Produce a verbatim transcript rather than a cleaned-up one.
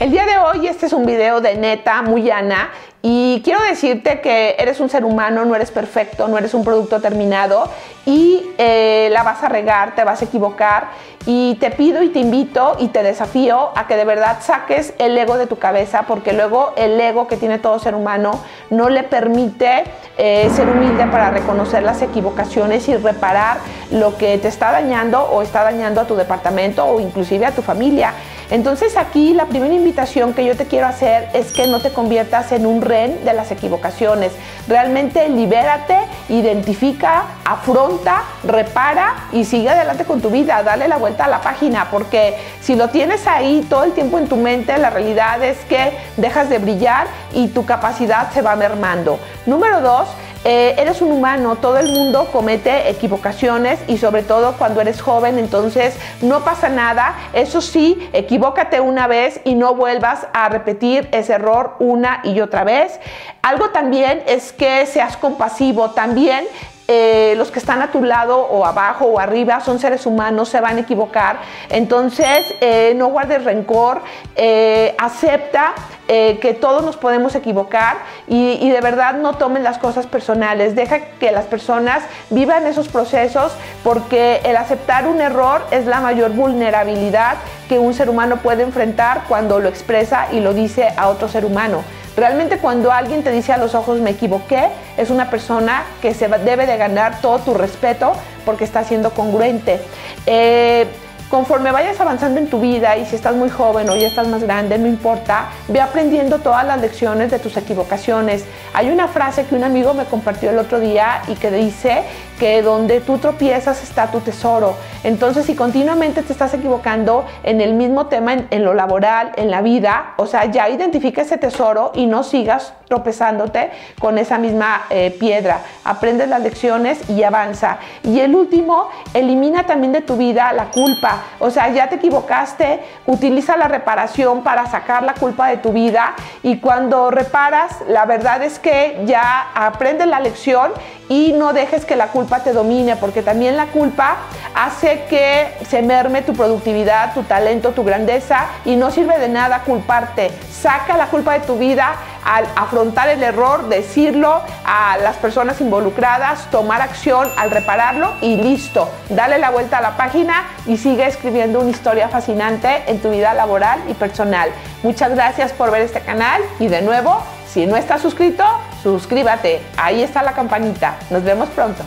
El día de hoy este es un video de neta, muy llana, y quiero decirte que eres un ser humano, no eres perfecto, no eres un producto terminado y eh, la vas a regar, te vas a equivocar, y te pido y te invito y te desafío a que de verdad saques el ego de tu cabeza, porque luego el ego que tiene todo ser humano no le permite eh, ser humilde para reconocer las equivocaciones y reparar lo que te está dañando o está dañando a tu departamento o inclusive a tu familia. Entonces aquí la primera invitación que yo te quiero hacer es que no te conviertas en un rehén de las equivocaciones. Realmente libérate, identifica, afronta, repara y sigue adelante con tu vida. Dale la vuelta a la página, porque si lo tienes ahí todo el tiempo en tu mente, la realidad es que dejas de brillar y tu capacidad se va mermando. Número dos, Eh, eres un humano, todo el mundo comete equivocaciones y sobre todo cuando eres joven, entonces no pasa nada. Eso sí, equivócate una vez y no vuelvas a repetir ese error una y otra vez. Algo también es que seas compasivo, también Eh, los que están a tu lado o abajo o arriba son seres humanos, se van a equivocar. Entonces eh, no guardes rencor, eh, acepta eh, que todos nos podemos equivocar y, y de verdad no tomen las cosas personales. Deja que las personas vivan esos procesos, porque el aceptar un error es la mayor vulnerabilidad que un ser humano puede enfrentar cuando lo expresa y lo dice a otro ser humano. Realmente cuando alguien te dice a los ojos me equivoqué, es una persona que se debe de ganar todo tu respeto porque está siendo congruente. Eh, conforme vayas avanzando en tu vida, y si estás muy joven o ya estás más grande, no importa, ve aprendiendo todas las lecciones de tus equivocaciones. Hay una frase que un amigo me compartió el otro día y que dice que donde tú tropiezas está tu tesoro. Entonces, si continuamente te estás equivocando en el mismo tema, en, en lo laboral, en la vida, o sea, ya identifica ese tesoro y no sigas tropezándote con esa misma eh, piedra. Aprende las lecciones y avanza. Y el último, elimina también de tu vida la culpa. O sea, ya te equivocaste, utiliza la reparación para sacar la culpa de tu vida, y cuando reparas, la verdad es que ya aprendes la lección y no dejes que la culpa te domine, porque también la culpa hace que se merme tu productividad, tu talento, tu grandeza, y no sirve de nada culparte. Saca la culpa de tu vida al afrontar el error, decirlo a las personas involucradas, tomar acción al repararlo y listo. Dale la vuelta a la página y sigue escribiendo una historia fascinante en tu vida laboral y personal. Muchas gracias por ver este canal y de nuevo, si no estás suscrito, suscríbete. Ahí está la campanita. Nos vemos pronto.